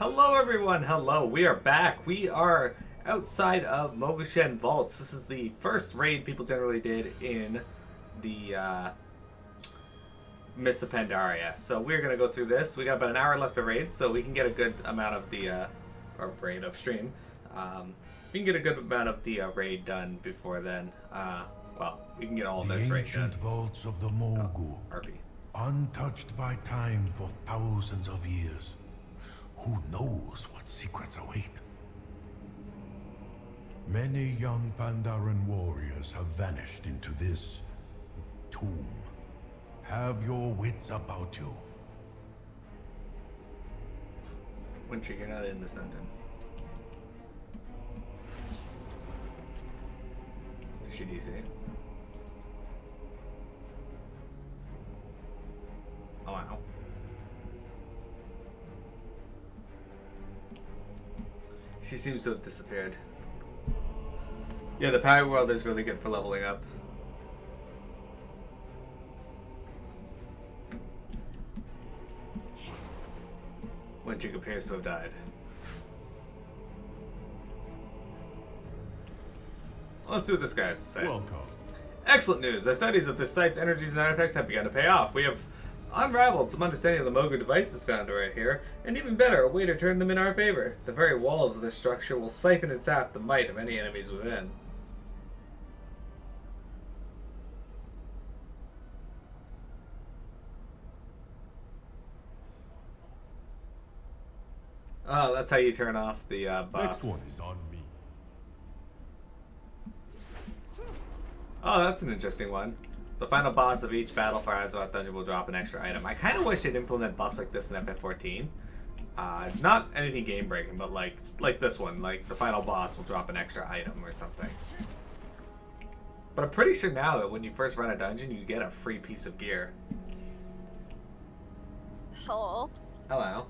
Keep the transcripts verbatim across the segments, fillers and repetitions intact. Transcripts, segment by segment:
Hello everyone, hello. We are back. We are outside of Mogu'shan Vaults. This is the first raid people generally did in the uh, Mists of Pandaria. So we're going to go through this. We got about an hour left of raid, so we can get a good amount of the, uh, or raid of stream. Um, we can get a good amount of the uh, raid done before then. Uh, well, we can get all this raid done. The ancient vaults of the Mogu, oh, untouched by time for thousands of years. Who knows what secrets await? Many young Pandaren warriors have vanished into this tomb. Have your wits about you. Winter, you're not in this dungeon. Should you see it? Oh, wow. She seems to have disappeared. Yeah, the Power World is really good for leveling up. Winchik appears to have died. Let's see what this guy has to say. Welcome. Excellent news. Our studies of this site's energies and artifacts have begun to pay off. We have unraveled some understanding of the Mogu devices found right here, and even better, a way to turn them in our favor. The very walls of this structure will siphon and sap the might of any enemies within. Oh, that's how you turn off the uh, buff. Next one is on me. Oh, that's an interesting one. The final boss of each battle for Azeroth dungeon will drop an extra item. I kind of wish they'd implement buffs like this in F F fourteen. Uh, not anything game-breaking, but like like this one, like the final boss will drop an extra item or something. But I'm pretty sure now that when you first run a dungeon, you get a free piece of gear. Hello. Hello.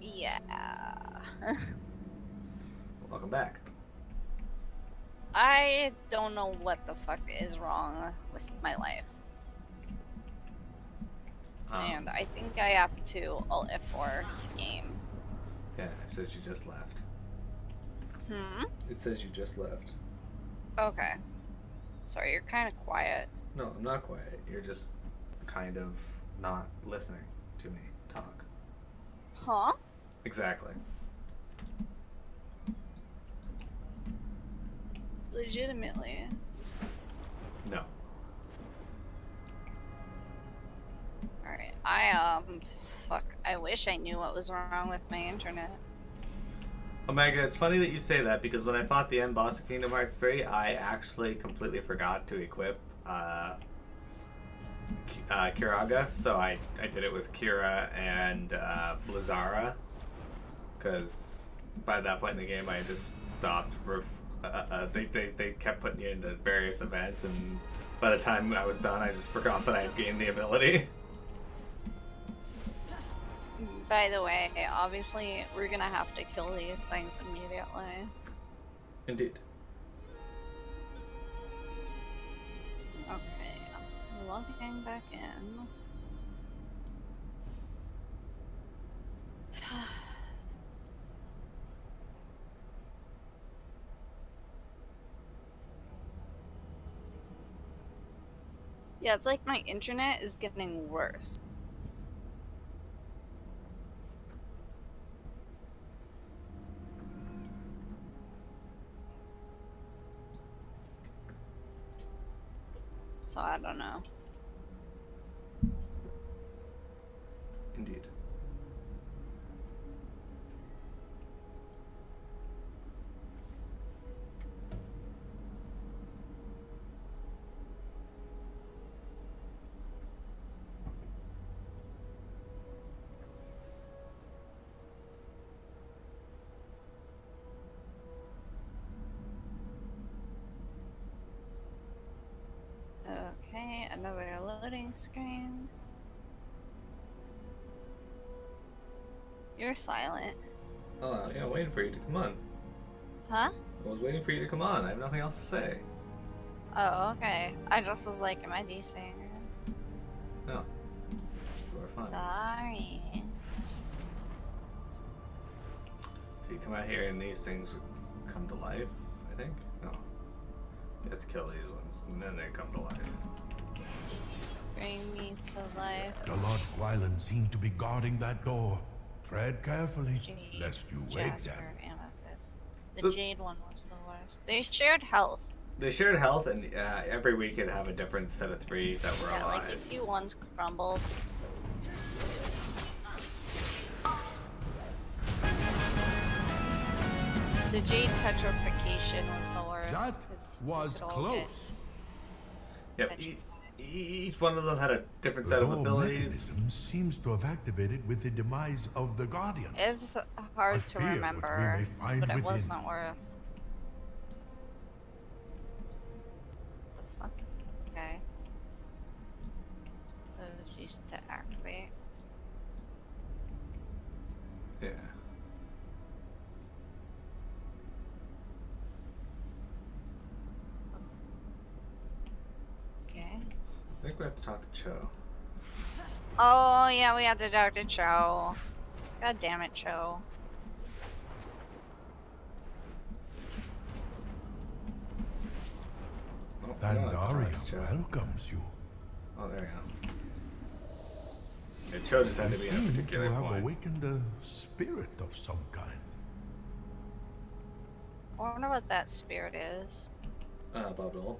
Yeah. Welcome back. I don't know what the fuck is wrong with my life. Um, and I think I have to Alt F four game. Yeah, it says you just left. Hmm? It says you just left. Okay. Sorry, you're kind of quiet. No, I'm not quiet. You're just kind of not listening to me talk. Huh? Exactly. Legitimately. No. Alright, I, um, fuck, I wish I knew what was wrong with my internet. Omega, it's funny that you say that, because when I fought the end boss of Kingdom Hearts three, I actually completely forgot to equip, uh, uh Kiraga, so I, I did it with Kira and, uh, Blizzara, because by that point in the game, I just stopped ref Uh, uh, they, they, they kept putting you into various events, and by the time I was done, I just forgot that I had gained the ability. By the way, obviously, we're gonna have to kill these things immediately. Indeed. Okay, I'm logging back in. Yeah, it's like my internet is getting worse. So I don't know. Indeed. Another loading screen. You're silent. Oh, yeah, I'm waiting for you to come on. Huh? I was waiting for you to come on. I have nothing else to say. Oh, okay. I just was like, am I decent? No. You are fine. Sorry. you come out here and these things come to life, I think? No. You have to kill these ones, and then they come to life. Bring me to life. The large Wylan seem to be guarding that door. Tread carefully, Jade, lest you wake them. Amethyst. The so, Jade one was the worst. They shared health. They shared health, and uh, every week it'd have a different set of three that were yeah, alive. Yeah, like you see one's crumbled. The Jade Petrification was the worst. That was close. Yep. E each one of them had a different set of abilities. Seems to have activated with the demise of the Guardian. It's hard to remember, but it wasn't worth. What the fuck? Okay. Those used to activate. Yeah. I think we have to talk to Cho. Oh, yeah, we have to talk to Cho. God damn it, Cho. Oh, Pandaria to welcomes you. Oh, there you go. It Cho just had to be in a particular point. You have awakened a spirit of some kind. I wonder what that spirit is. Uh, bubble.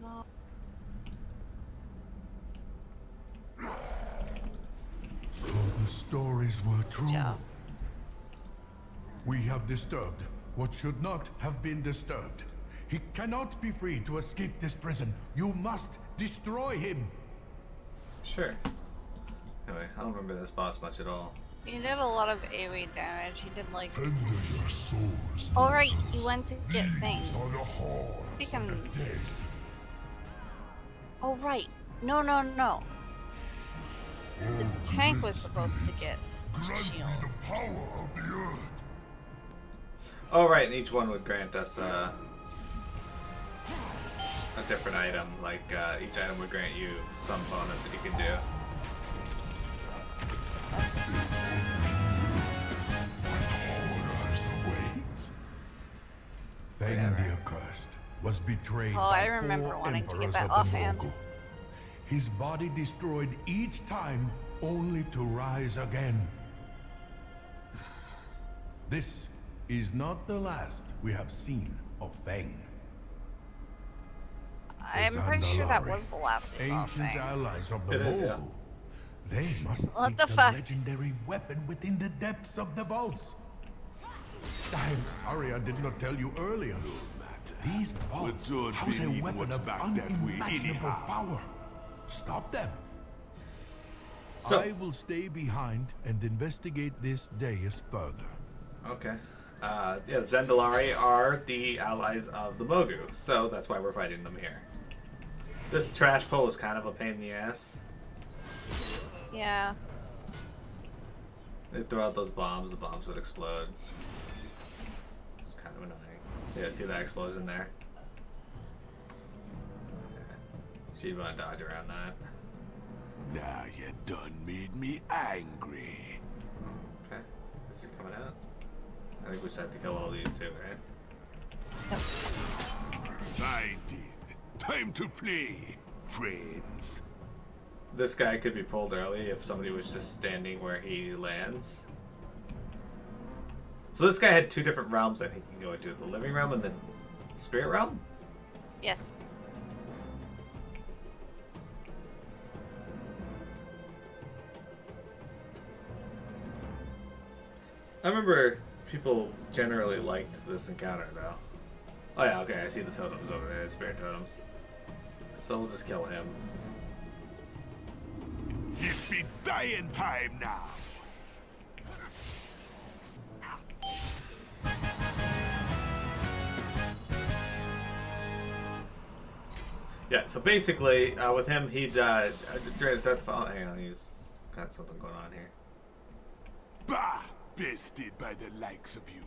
No. So the stories were true. Yeah. We have disturbed what should not have been disturbed. He cannot be free to escape this prison. You must destroy him. Sure. Anyway, I don't remember this boss much at all. He did a lot of AoE damage. He did like. Tender your souls. All right, you went to get things. We can. Oh, right. No, no, no. The oh, tank was supposed to get grant me the power of the earth. Oh, right, and each one would grant us uh, a different item. Like, uh, each item would grant you some bonus that you can do. Feng the Accursed was betrayed. Oh, I remember wanting to get that offhand. His body destroyed each time, only to rise again. This is not the last we have seen of Feng. I'm pretty sure that was the last we saw of Feng. Ancient allies of the Mogu. They must seek the legendary weapon within the depths of the vaults. I'm sorry I did not tell you earlier. These vaults house a weapon of unimaginable power. Stop them. So, I will stay behind and investigate this dais further. Okay. Uh, yeah, the Zandalari are the allies of the Mogu, so that's why we're fighting them here. This trash pole is kind of a pain in the ass. Yeah. They throw out those bombs, the bombs would explode. It's kind of annoying. Yeah, see that explosion there? Yeah. She'd want to dodge around that. Now you done made me angry. Okay. Is it coming out? I think we just have to kill all these too, right? I did. Time to play, friends. This guy could be pulled early if somebody was just standing where he lands. So this guy had two different realms I think you can go into, the living realm and the spirit realm? Yes. I remember people generally liked this encounter though. Oh yeah, okay, I see the totems over there, the spirit totems. So we'll just kill him. It be dying time now! Yeah, so basically, uh, with him, he'd, uh, oh, hang on, he's got something going on here. Bah! Bested by the likes of you.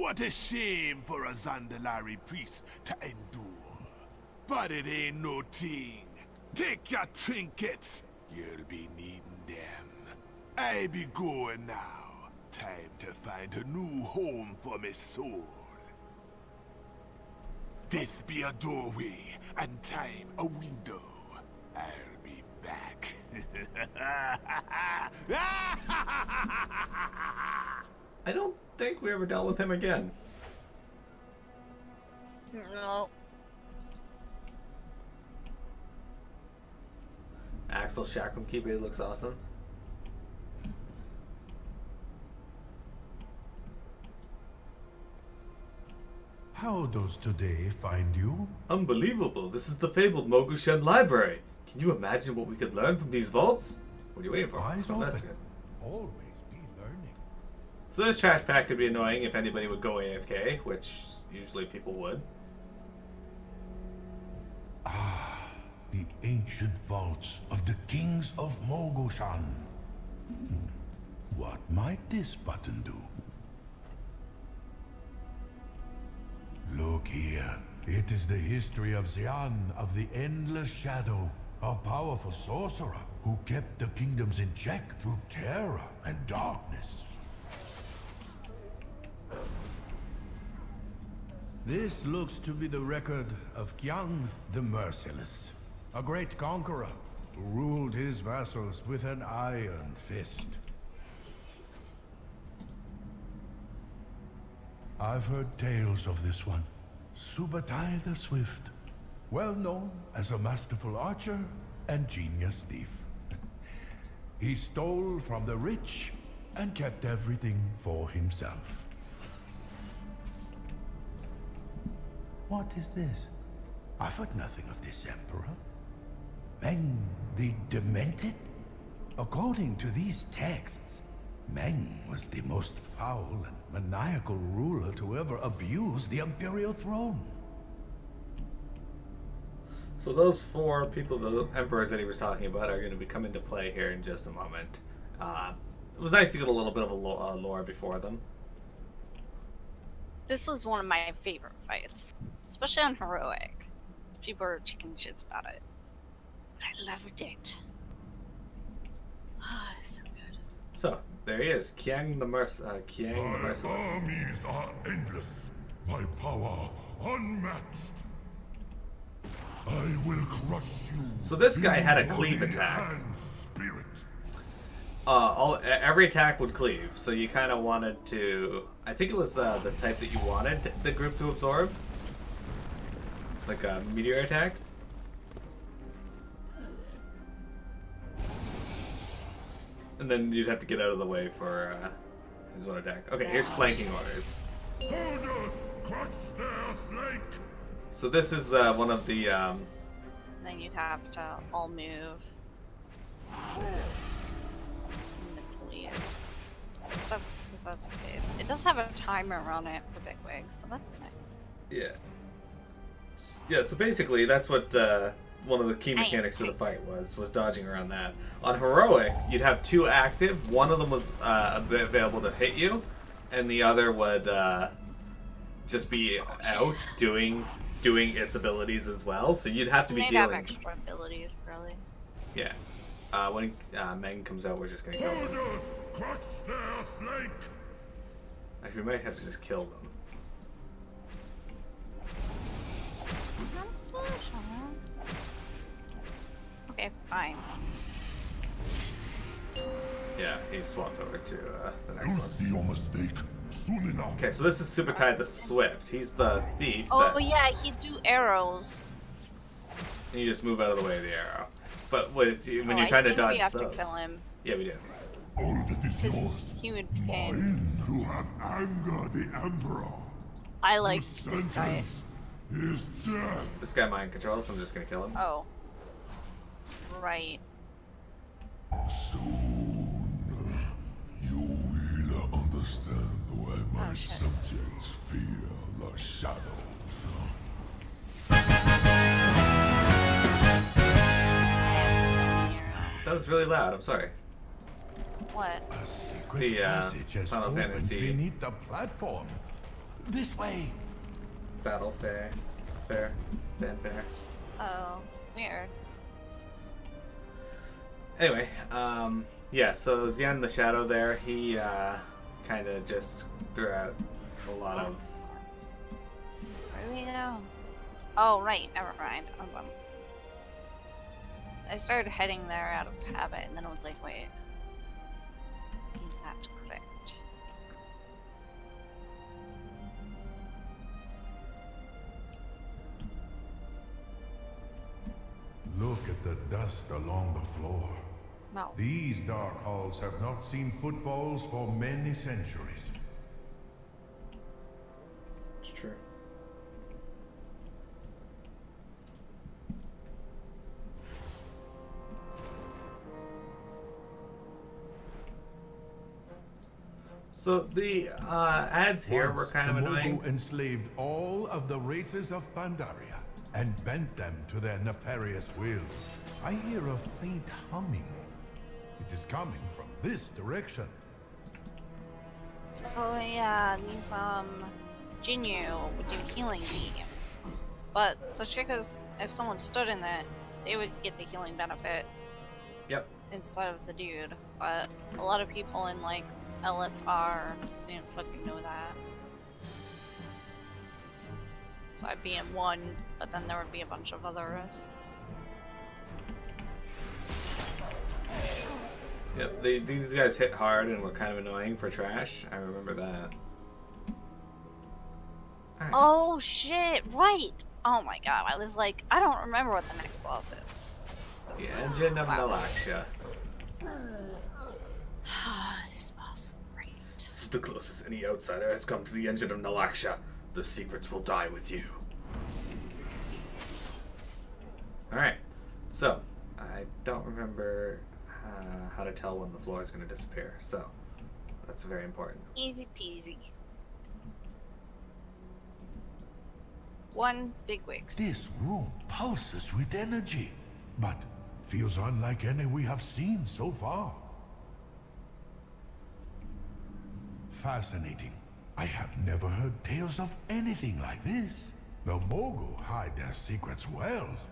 What a shame for a Zandalari priest to endure. But it ain't no thing. Take your trinkets. You'll be needing them. I be going now. time to find a new home for my soul. Death be a doorway, and time a window. I'll be back. I don't think we ever dealt with him again. No. Axel Shackham keyboard looks awesome. How does today find you? Unbelievable! This is the fabled Mogu'shan Library. Can you imagine what we could learn from these vaults? What are you waiting for? Let's investigate. Always be learning. So this trash pack could be annoying if anybody would go A F K, which usually people would. Ah, the ancient vaults of the kings of Mogu'shan. Hmm. What might this button do? Look here. It is the history of Xian of the Endless Shadow, a powerful sorcerer who kept the kingdoms in check through terror and darkness. This looks to be the record of Qiang the Merciless, a great conqueror who ruled his vassals with an iron fist. I've heard tales of this one. Subetai the Swift, well known as a masterful archer and genius thief. He stole from the rich and kept everything for himself. What is this? I've heard nothing of this emperor. Meng the demented? According to these texts, Meng was the most foul and maniacal ruler to ever abuse the imperial throne. So those four people, the emperors that he was talking about, are going to be coming into play here in just a moment. Uh, it was nice to get a little bit of a lore before them. This was one of my favorite fights, especially on Heroic. People are chicken shits about it. But I loved it. Ah, oh, so good. So. There he is, Qiang the, Merc uh, Qiang the Merciless. My armies are endless, my power unmatched. I will crush you. So this guy had a cleave attack. Uh, all, every attack would cleave, so you kind of wanted to. I think it was uh, the type that you wanted the group to absorb, like a meteor attack. And then you'd have to get out of the way for uh, his one attack. Okay, here's flanking orders. Soldiers, crush their flank. So this is uh, one of the. Um... Then you'd have to all move. In the if that's if that's the case. It does have a timer on it for bigwigs, so that's nice. Yeah. Yeah. So basically, that's what. Uh, One of the key mechanics of the fight was was dodging around that. On Heroic, you'd have two active. One of them was uh, available to hit you, and the other would uh, just be out doing doing its abilities as well. So you'd have to be They'd dealing. Have extra abilities, probably. Yeah. Uh, when uh, Meng comes out, we're just gonna kill them. Crush their flank. Actually, we might have to just kill them. Okay, fine. Yeah, he swapped over to uh, the next You'll one. See your mistake soon enough. Okay, so this is Subetai the Swift. He's the thief. Oh that... yeah, he do arrows. And you just move out of the way of the arrow. But with when oh, you're trying I to think dodge we have those, to kill him. Yeah, we do. All of it is yours. Human pain. Mine who have angered the emperor. I like this guy. Is death. This guy mind controls, so I'm just gonna kill him. Oh. Right. Soon, you will understand why my oh, subjects fear the shadows. That was really loud. I'm sorry. What? The uh, Final Fantasy. Beneath the platform. This way. Battle fair, fair, fanfare. Oh, weird. Anyway, um, yeah, so Xian the Shadow there, he uh, kind of just throughout a lot of. Where do we go? Oh, right. Never mind. Um, um, I started heading there out of habit, and then I was like, wait. Is that correct? Look at the dust along the floor. No. These dark halls have not seen footfalls for many centuries. It's true. So the uh, ads here were kind of annoying. Mogu enslaved all of the races of Pandaria and bent them to their nefarious wills. I hear a faint humming. It is coming from this direction. Oh yeah, these um, Jinyu would do healing beams. But the trick is, if someone stood in that, they would get the healing benefit. Yep. Instead of the dude, but a lot of people in like. L F R, didn't fucking know that. So I'd be in one, but then there would be a bunch of others. Yep, they, these guys hit hard and were kind of annoying for trash. I remember that. Right. Oh shit, right! Oh my god, I was like, I don't remember what the next boss is. Yeah, Engine of Nalaksha. The closest any outsider has come to the Engine of Nalaksha. The secrets will die with you. Alright, so I don't remember uh, how to tell when the floor is going to disappear, so that's very important. Easy peasy. One big wigs. This room pulses with energy, but feels unlike any we have seen so far. Fascinating. I have never heard tales of anything like this. The Mogu hide their secrets well. You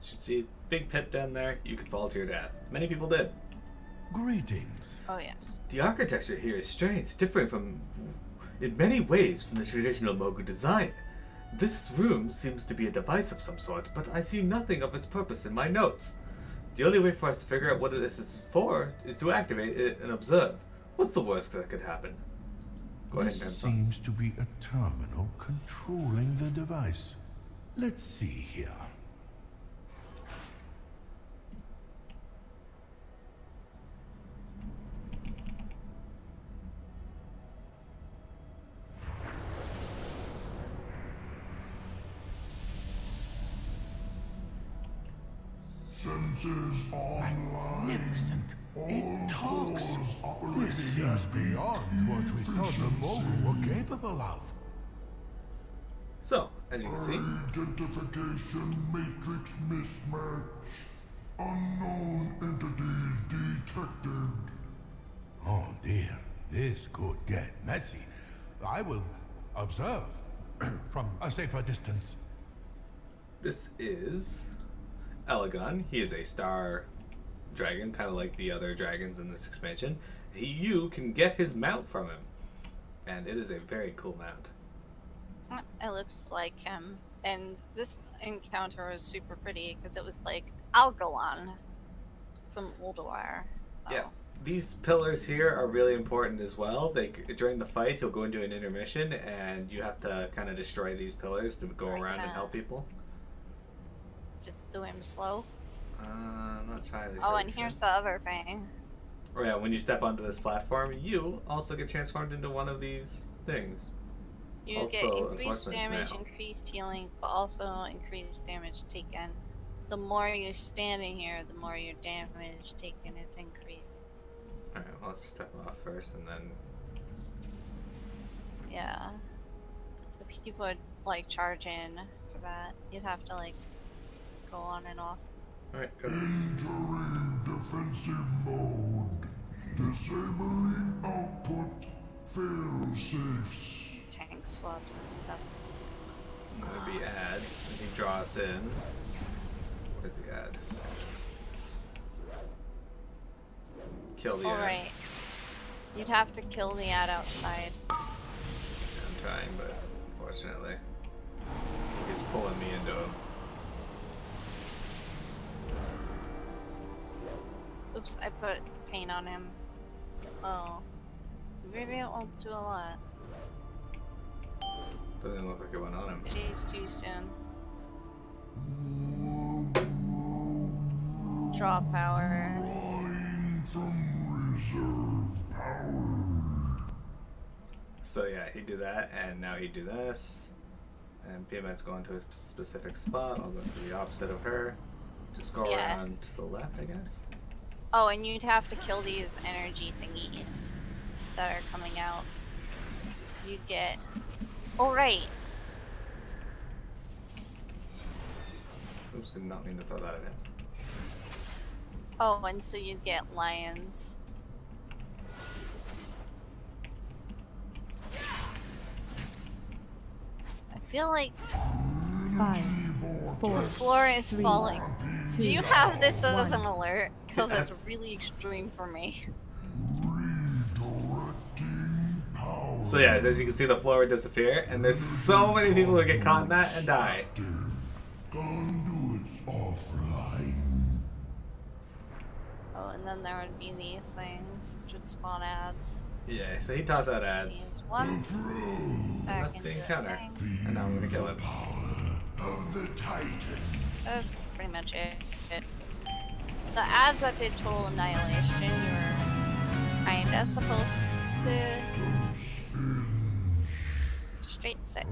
see, big pit down there, you could fall to your death. Many people did. Greetings. Oh, yes. The architecture here is strange, differing from, in many ways, from the traditional Mogu design. This room seems to be a device of some sort, but I see nothing of its purpose in my notes. The only way for us to figure out what this is for is to activate it and observe. What's the worst that could happen? Go ahead, This seems to be a terminal controlling the device. Let's see here. Sensors online. Magnificent. It talks. This seems beyond what we thought the Mogu were capable of. So, as you can see, identification matrix mismatch. Unknown entities detected. Oh dear, this could get messy. I will observe from a safer distance. This is Elegon. He is a star dragon, kind of like the other dragons in this expansion. He, you can get his mount from him, and it is a very cool mount. It looks like him, and this encounter was super pretty because it was like Algalon from Ulduar. So. Yeah, these pillars here are really important as well. They during the fight, he'll go into an intermission, and you have to kind of destroy these pillars to go right around now. And help people. Just do him slow. Uh, I'm not entirely sure. Oh, and here's the other thing. Oh yeah, when you step onto this platform, you also get transformed into one of these things. You get increased damage, increased healing, but also increased damage taken. The more you're standing here, the more your damage taken is increased. Alright, well, let's step off first and then... Yeah. So people would, like, charge in for that. You'd have to, like, go on and off. Alright, go. Entering defensive mode. Disabling output. Fail safes. Tank swabs and stuff. There'll be ads. I think draw us in. Where's the ad? Kill the ad. Alright. You'd have to kill the ad outside. I'm trying, but unfortunately, he's pulling me into him. Oops, I put paint on him. Oh. Maybe it won't do a lot. Doesn't look like it went on him. It is too soon. Draw power. So yeah, he'd do that, and now he'd do this. And P M T's going to a specific spot. I'll go to the opposite of her. Just go yeah. around to the left, I guess. Oh, and you'd have to kill these energy thingies that are coming out. You'd get... Oh, right! Oops, did not mean to throw that at him. Oh, and so you'd get lions. I feel like... Five, four, the floor is three, falling. Two, do you have this one. As an alert? Because yes. It's really extreme for me. So yeah, as you can see, the floor would disappear, and there's so many people who get caught in that and die. Oh, and then there would be these things, which would spawn ads. Yeah, so he tosses out ads. One. That's the encounter. Thing. And now I'm gonna kill him. Of the Titan. That's pretty much it. it. The ads that did total annihilation, you were kinda supposed to straight set.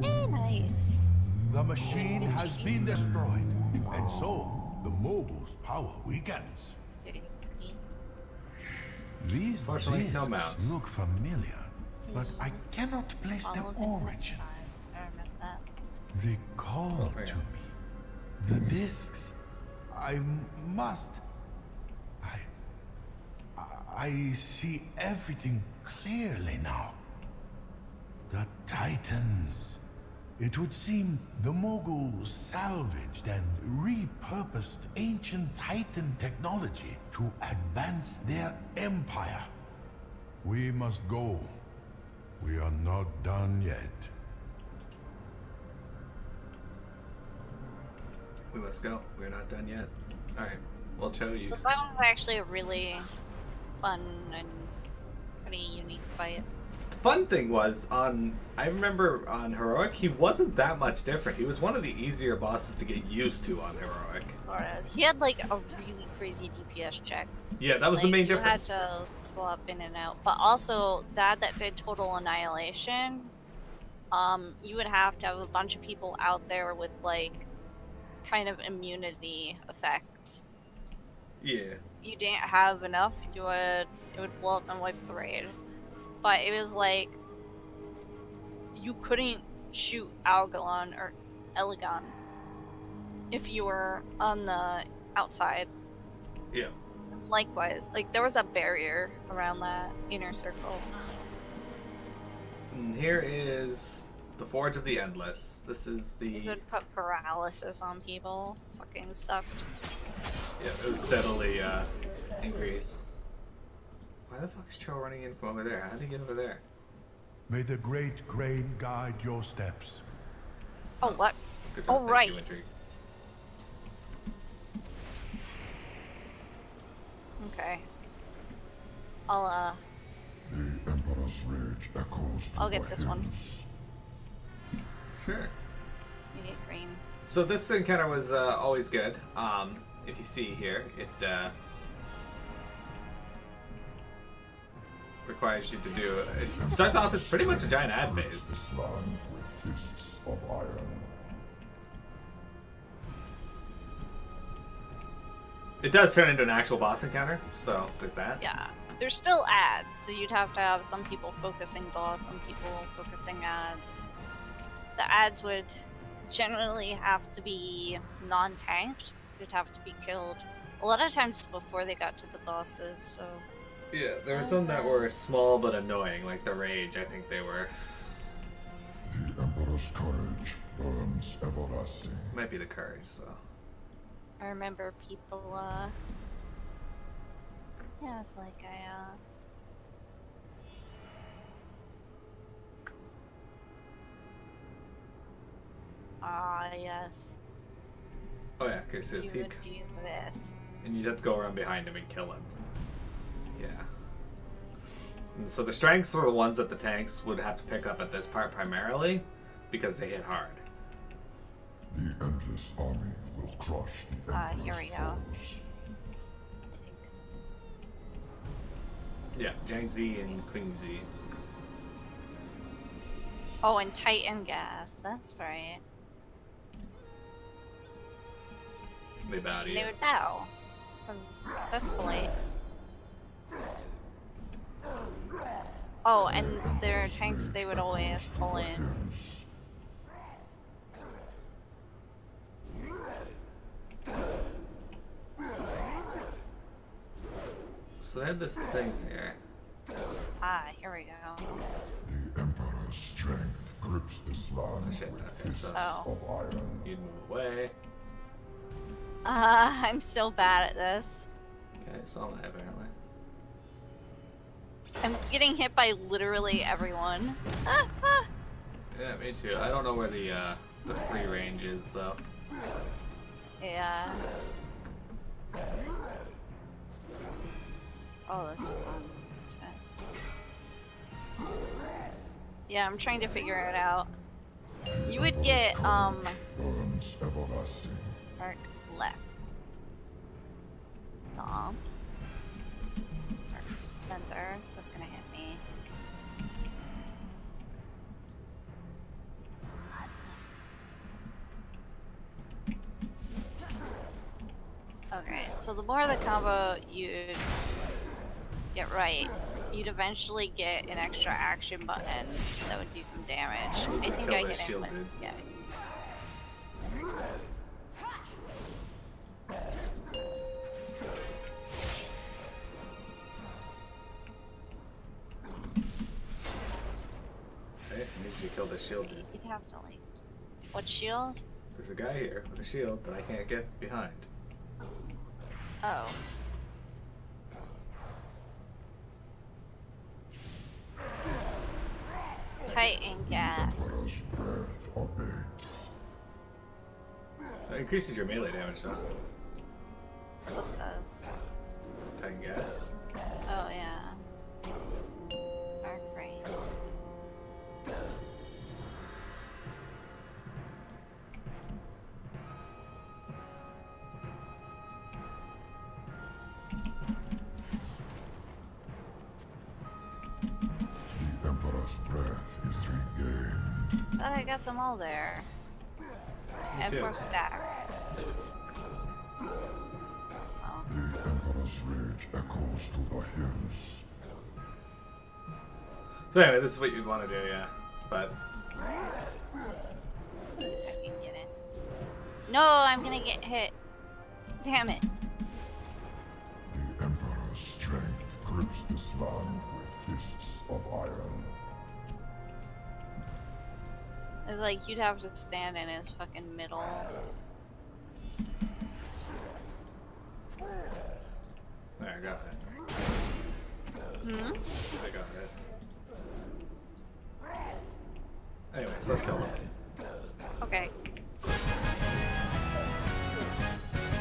Nice. The machine has been destroyed, and so the Mogu's power weakens. These discs look familiar, but I cannot place their origin. They call to me. The discs. I must. I. I see everything clearly now. The Titans. It would seem the Moguls salvaged and repurposed ancient Titan technology to advance their empire. We must go. We are not done yet. We must go. We're not done yet. Alright, well, Cho, you. So that was actually a really fun and pretty unique fight. The fun thing was, on. I remember on Heroic, he wasn't that much different. He was one of the easier bosses to get used to on Heroic. Sort of. He had like a really crazy D P S check. Yeah, that was like, the main you difference. You had to swap in and out. But also, that that did Total Annihilation, um, you would have to have a bunch of people out there with like. Kind of immunity effect. Yeah. You didn't have enough, you would it would blow up and wipe the raid. But it was like you couldn't shoot Algalon or Elegon if you were on the outside. Yeah. Likewise, like there was a barrier around that inner circle. So. And here is the Forge of the Endless. This is the. These would put paralysis on people. Fucking sucked. Yeah, it would steadily uh, increase. Why the fuck is Cho running in from over there? How did he get over there? May the Great Crane guide your steps. Oh, what? Good job. Oh, right. Okay. I'll, uh. The Emperor's Rage echoes. I'll get this one. Sure. Immediate green. So this encounter was uh, always good. Um, if you see here, it uh, requires you to do. It starts off as pretty much a giant ad phase. It does turn into an actual boss encounter, so there's that. Yeah, there's still ads, so you'd have to have some people focusing boss, some people focusing ads. The ads would generally have to be non-tanked. They'd have to be killed a lot of times before they got to the bosses, so... Yeah, there were some that were small but annoying, like the Rage, I think they were. The Emperor's courage burns everlasting. Might be the courage, so... I remember people, uh... Yeah, it's like I, uh... Ah, yes. Oh yeah, okay, so you he... would do this. And you'd have to go around behind him and kill him. Yeah. And so the strengths were the ones that the tanks would have to pick up at this part primarily, because they hit hard. The endless army will crush the endless uh, here we foes. Go. I think. Yeah, Jang Z and King Z. Oh, and Titan Gas, that's right. They bow to you. They would bow. That's, that's polite. Oh, and their tanks, they would always pull in. So they had this thing here. Ah, here we go. The Emperor's strength grips this land oh, shit. with fists of iron. You'd move away. Uh, I'm so bad at this. Okay, it's all that apparently. I'm getting hit by literally everyone. Ah, ah. Yeah, me too. I don't know where the uh, the free range is though. Yeah. Oh, this. Yeah, I'm trying to figure it out. You would get um. Arc left. Stomp. Arc center. That's gonna hit me. Okay, so the more the combo you get right, you'd eventually get an extra action button that would do some damage. I think I hit him with yeah. You kill the shield. Wait, you'd have to like. What shield? There's a guy here with a shield that I can't get behind. Oh. Titan gas. That increases your melee damage, though. What does? Titan gas. Oh yeah. Dark range. I got them all there. And for stack. Oh. The Emperor's rage echoes through the hills. So anyway, this is what you'd want to do, yeah. But I can get it. No, I'm gonna get hit. Damn it. The Emperor's strength grips this land with fists of iron. It's like you'd have to stand in his fucking middle. There, I got it. Hmm? I got it. Anyways, let's kill him. Okay.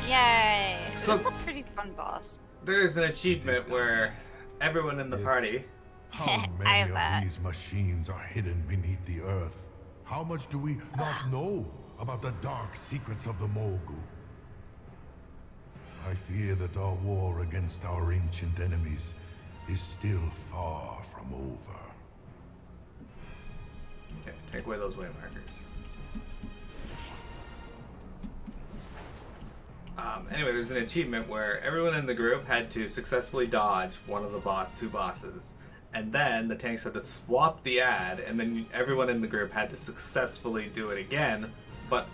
Yay! So it's a pretty fun boss. There's an achievement where everyone in the party. How many of these machines are hidden beneath the earth? How much do we not know about the dark secrets of the Mogu? I fear that our war against our ancient enemies is still far from over. Okay, take away those way markers. Um, anyway, there's an achievement where everyone in the group had to successfully dodge one of the boss, two bosses. And then the tanks had to swap the ad, and then everyone in the group had to successfully do it again, but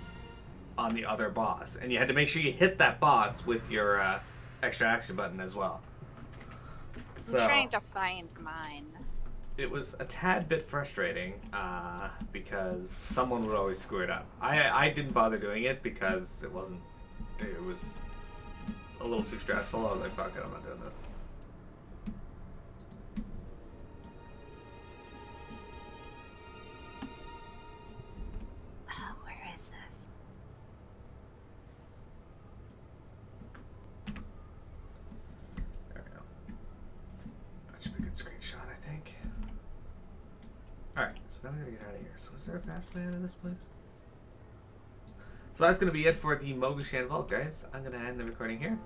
on the other boss. And you had to make sure you hit that boss with your uh, extra action button as well. So, I'm trying to find mine. It was a tad bit frustrating uh, because someone would always screw it up. I I didn't bother doing it because it wasn't. It was a little too stressful. I was like, fuck it, I'm not doing this. that's a pretty good screenshot, I think. Alright, so now we gotta get out of here. So is there a fast way out of this place? So that's gonna be it for the Mogu'shan Vault, guys. I'm gonna end the recording here.